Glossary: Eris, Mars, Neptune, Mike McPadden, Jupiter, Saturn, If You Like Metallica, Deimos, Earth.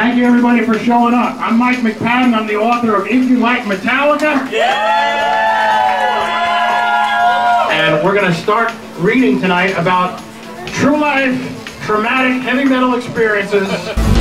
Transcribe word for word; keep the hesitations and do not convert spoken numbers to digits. Thank you everybody for showing up. I'm Mike McPadden. I'm the author of If You Like Metallica. Yeah! And we're going to start reading tonight about true life, traumatic heavy metal experiences.